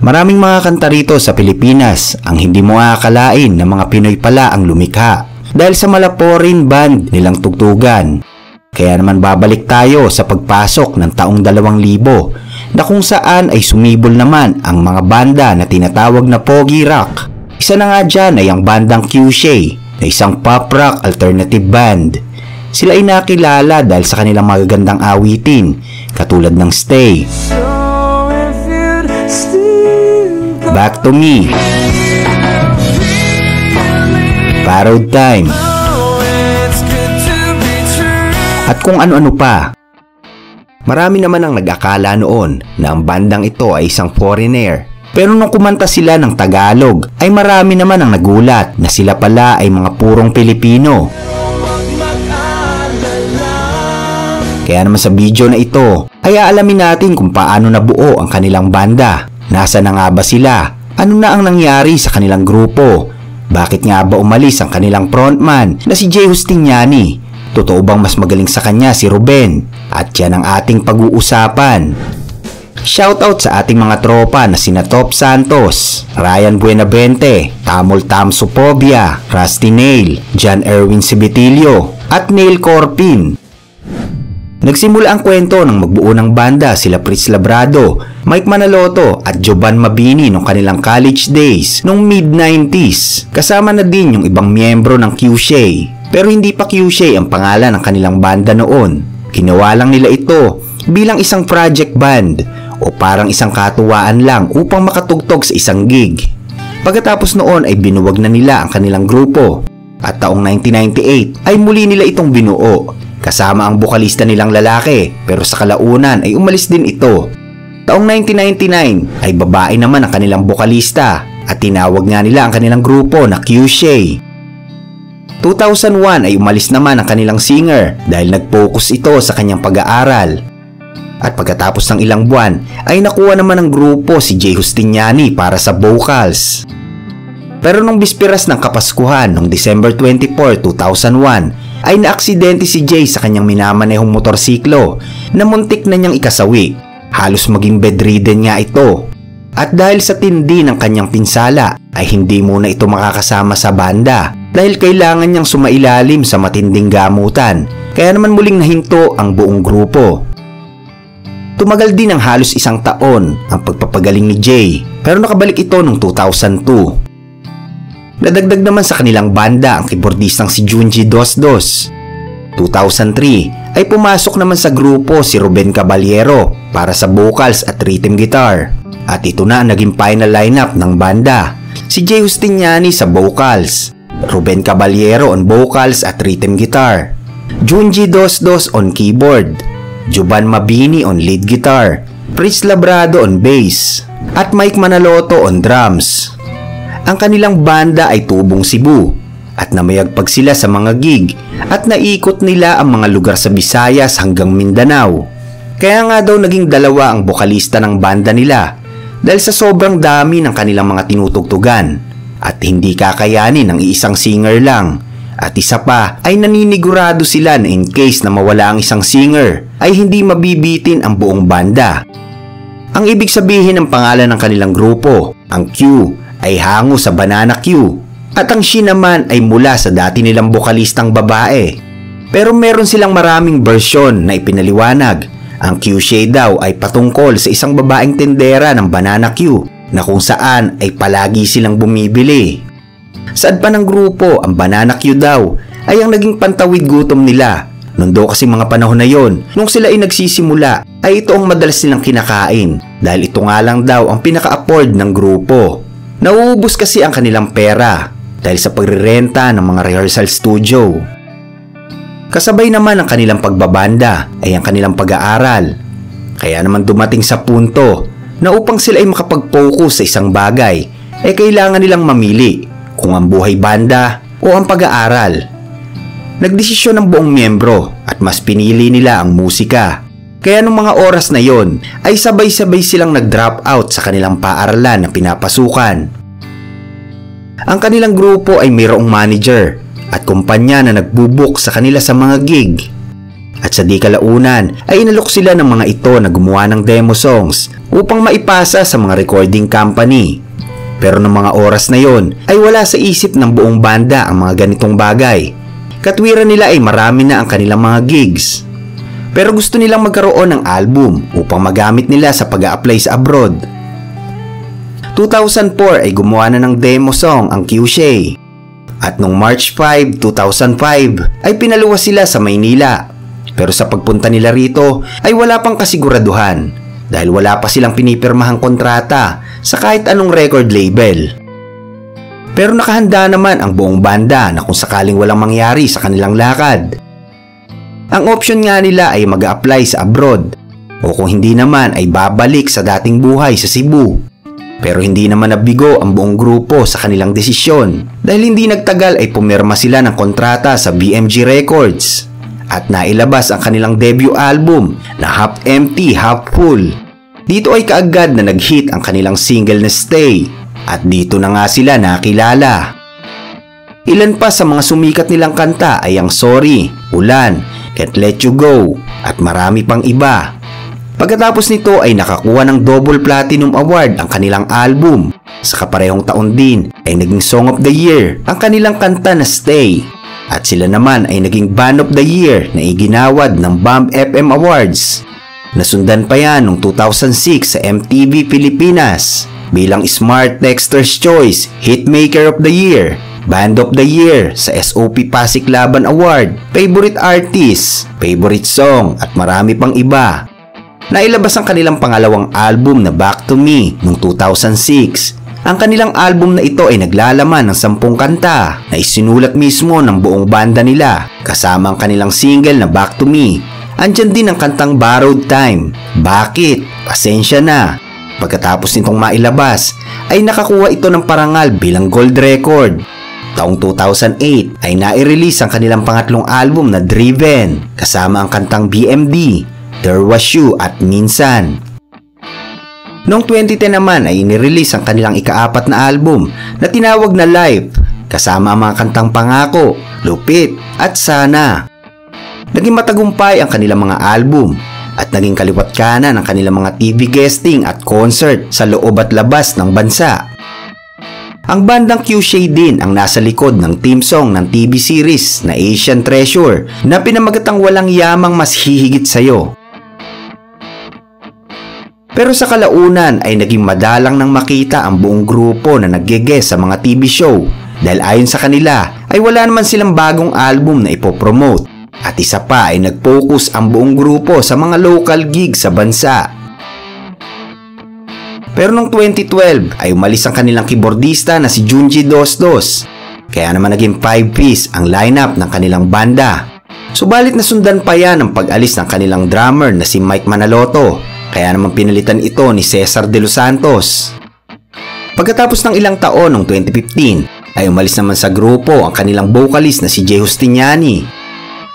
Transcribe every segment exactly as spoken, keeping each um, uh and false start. Maraming mga kanta rito sa Pilipinas ang hindi mo aakalain na mga Pinoy pala ang lumikha dahil sa malaporin band nilang tugtugan. Kaya naman babalik tayo sa pagpasok ng taong two thousand na kung saan ay sumibol naman ang mga banda na tinatawag na Pogi Rock. Isa na nga dyan ay ang bandang Cueshé na isang pop rock alternative band. Sila ay nakilala dahil sa kanilang magagandang awitin katulad ng Stay, Back to Me, Borrowed Time, at kung ano-ano pa. Marami naman ang nag-akala noon na ang bandang ito ay isang foreigner. Pero nung kumanta sila ng Tagalog ay marami naman ang nagulat na sila pala ay mga purong Pilipino. Kaya naman sa video na ito ay aalamin natin kung paano nabuo ang kanilang banda. Nasa na nga ba sila? Ano na ang nangyari sa kanilang grupo? Bakit nga ba umalis ang kanilang frontman na si Jay Justiniani? Totoo bang mas magaling sa kanya si Ruben? At yan ang ating pag-uusapan. Shoutout sa ating mga tropa na sina Top Santos, Ryan Buenavente, Tamol Tamsopobia, Rusty Nail, John Erwin Sibitilio, at Neil Corpin. Nagsimula ang kwento ng magbuo ng banda sila Prince Labrado, Mike Manaloto at Jovan Mabini nung kanilang college days nung mid nineties. Kasama na din yung ibang miyembro ng Cueshé. Pero hindi pa Cueshé ang pangalan ng kanilang banda noon. Ginawa lang nila ito bilang isang project band o parang isang katuwaan lang upang makatugtog sa isang gig. Pagkatapos noon ay binuwag na nila ang kanilang grupo at taong nineteen ninety-eight ay muli nila itong binuo. Kasama ang bokalista nilang lalaki pero sa kalaunan ay umalis din ito. Taong nineteen ninety-nine ay babae naman ang kanilang bokalista at tinawag nga nila ang kanilang grupo na Cueshé. two thousand one ay umalis naman ang kanilang singer dahil nag-focus ito sa kanyang pag-aaral. At pagkatapos ng ilang buwan ay nakuha naman ng grupo si Jay Justiniani para sa vocals. Pero nung bisperas ng Kapaskuhan noong December twenty-fourth, two thousand one, ay naaksidente si Jay sa kanyang minamanehong motorsiklo na muntik na niyang ikasawi. Halos maging bedridden nga ito. At dahil sa tindi ng kanyang pinsala ay hindi muna ito makakasama sa banda dahil kailangan niyang sumailalim sa matinding gamutan. Kaya naman muling nahinto ang buong grupo. Tumagal din ng halos isang taon ang pagpapagaling ni Jay pero nakabalik ito noong two thousand two. Nadagdag naman sa kanilang banda ang keyboardistang si Junji Dosdos. two thousand three ay pumasok naman sa grupo si Ruben Caballero para sa vocals at rhythm guitar. At ito na ang naging final lineup ng banda. Si Jay Justiniani sa vocals, Ruben Caballero on vocals at rhythm guitar, Junji Dosdos on keyboard, Jovan Mabini on lead guitar, Prince Labrado on bass, at Mike Manaloto on drums. Ang kanilang banda ay tubong Cebu at namayagpag sila sa mga gig at naikot nila ang mga lugar sa Visayas hanggang Mindanao. Kaya nga daw naging dalawa ang bokalista ng banda nila dahil sa sobrang dami ng kanilang mga tinutugtugan at hindi kakayanin ng isang singer lang. At isa pa ay naninigurado sila na in case na mawala ang isang singer ay hindi mabibitin ang buong banda. Ang ibig sabihin ng pangalan ng kanilang grupo, ang Q, ay hango sa Banana Q at ang She naman ay mula sa dati nilang bokalistang babae. Pero meron silang maraming version na ipinaliwanag. Ang Cueshé daw ay patungkol sa isang babaeng tendera ng Banana Q na kung saan ay palagi silang bumibili. Saad pa ng grupo, ang Banana Q daw ay ang naging pantawid gutom nila. Noon daw kasi mga panahon na yon, nung sila ay nagsisimula ay ito ang madalas nilang kinakain dahil ito nga lang daw ang pinaka-afford ng grupo. Nauubos kasi ang kanilang pera dahil sa pagrirenta ng mga rehearsal studio. Kasabay naman ang kanilang pagbabanda ay ang kanilang pag-aaral. Kaya naman dumating sa punto na upang sila ay makapag-focus sa isang bagay ay kailangan nilang mamili kung ang buhay banda o ang pag-aaral. Nagdesisyon ang buong miyembro at mas pinili nila ang musika. Kaya nung mga oras na yon ay sabay-sabay silang nag-drop out sa kanilang paaralan na pinapasukan. Ang kanilang grupo ay mayroong manager at kumpanya na nagbubook sa kanila sa mga gig. At sa di kalaunan ay inalok sila ng mga ito na gumawa ng demo songs upang maipasa sa mga recording company. Pero ng mga oras na yon ay wala sa isip ng buong banda ang mga ganitong bagay. Katwiran nila ay marami na ang kanilang mga gigs. Pero gusto nilang magkaroon ng album upang magamit nila sa pag-a-apply sa abroad. two thousand four ay gumawa na ng demo song ang Cueshé. At noong March five, two thousand five ay pinaluwas sila sa Maynila. Pero sa pagpunta nila rito ay wala pang kasiguraduhan dahil wala pa silang pinipirmahang kontrata sa kahit anong record label. Pero nakahanda naman ang buong banda na kung sakaling walang mangyari sa kanilang lakad. Ang option nga nila ay mag-a-apply sa abroad o kung hindi naman ay babalik sa dating buhay sa Cebu. Pero hindi naman nabigo ang buong grupo sa kanilang desisyon dahil hindi nagtagal ay pumirma sila ng kontrata sa B M G Records at nailabas ang kanilang debut album na Half Empty, Half Full. Dito ay kaagad na nag-hit ang kanilang single na Stay at dito na nga sila nakilala. Ilan pa sa mga sumikat nilang kanta ay ang Sorry, Ulan, Can't Let You Go at marami pang iba. Pagkatapos nito ay nakakuha ng Double Platinum Award ang kanilang album. Sa kaparehong taon din ay naging Song of the Year ang kanilang kanta na Stay at sila naman ay naging Band of the Year na iginawad ng Bomb F M Awards. Nasundan pa yan noong two thousand six sa M T V Pilipinas bilang Smart Texter's Choice Hitmaker of the Year, Band of the Year sa S O P Pasig Laban Award, Favorite Artist, Favorite Song at marami pang iba. Nailabas ang kanilang pangalawang album na Back to Me noong two thousand six. Ang kanilang album na ito ay naglalaman ng sampung kanta na isinulat mismo ng buong banda nila kasama ang kanilang single na Back to Me. Andyan din ang kantang Borrowed Time, Bakit, Pasensya Na. Pagkatapos nitong mailabas ay nakakuha ito ng parangal bilang gold record. Taong two thousand eight ay nai-release ang kanilang pangatlong album na Driven kasama ang kantang B M D, There Was You at Minsan. Noong twenty ten naman ay inirelease ang kanilang ikaapat na album na tinawag na Life kasama ang mga kantang Pangako, Lupit at Sana. Naging matagumpay ang kanilang mga album at naging kaliwat kanan ang kanilang mga T V guesting at concert sa loob at labas ng bansa. Ang bandang Cueshé din ang nasa likod ng theme song ng T V series na Asian Treasure na pinamagatang Walang Yamang Mas Hihigit Sa'yo. Pero sa kalaunan ay naging madalang nang makita ang buong grupo na nagge-guest sa mga T V show dahil ayon sa kanila ay wala naman silang bagong album na ipopromote. At isa pa ay nag-focus ang buong grupo sa mga local gigs sa bansa. Pero noong twenty twelve ay umalis ang kanilang keyboardista na si Junji Dosdos. Kaya naman naging five piece ang lineup ng kanilang banda. Subalit nasundan pa yan ang pag-alis ng kanilang drummer na si Mike Manaloto. Kaya naman pinalitan ito ni Cesar De Los Santos. Pagkatapos ng ilang taon noong twenty fifteen ay umalis naman sa grupo ang kanilang vocalist na si Jay Justiniani.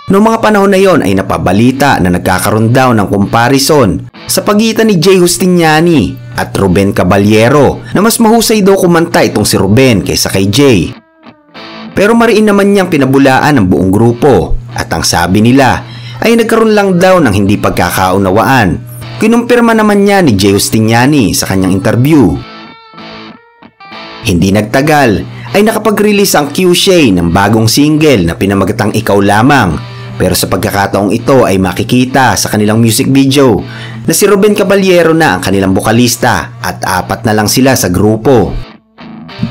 Noong mga panahon na yon ay napabalita na nagkakaroon daw ng comparison sa pagitan ni Jay Justiniani at Ruben Caballero na mas mahusay daw kumanta itong si Ruben kaysa kay Jay. Pero mariin naman niyang pinabulaan ang buong grupo at ang sabi nila ay nagkaroon lang daw ng hindi pagkakaunawaan. Kinumpirma naman niya ni Jay Justiniani sa kanyang interview. Hindi nagtagal ay nakapag-release ang Cueshé ng bagong single na pinamagatang Ikaw Lamang. Pero sa pagkakataong ito ay makikita sa kanilang music video na si Ruben Caballero na ang kanilang bokalista at apat na lang sila sa grupo.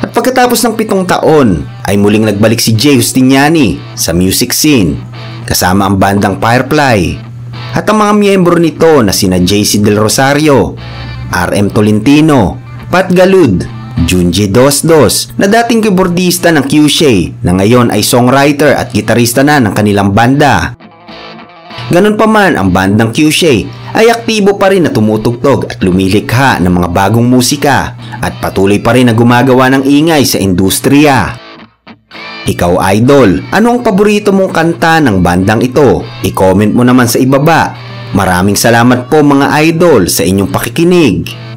At pagkatapos ng pitong taon ay muling nagbalik si Jay Justiniani sa music scene kasama ang bandang Firefly at ang mga miyembro nito na sina J C Del Rosario, R M Tolentino, Pat Galud, Junji Dosdos na dating keyboardista ng Cueshé na ngayon ay songwriter at gitarista na ng kanilang banda. Ganun pa man ang bandang Cueshé ay aktibo pa rin na tumutugtog at lumilikha ng mga bagong musika at patuloy pa rin na gumagawa ng ingay sa industriya. Ikaw idol, ano ang paborito mong kanta ng bandang ito? I-comment mo naman sa ibaba. Maraming salamat po mga idol sa inyong pakikinig.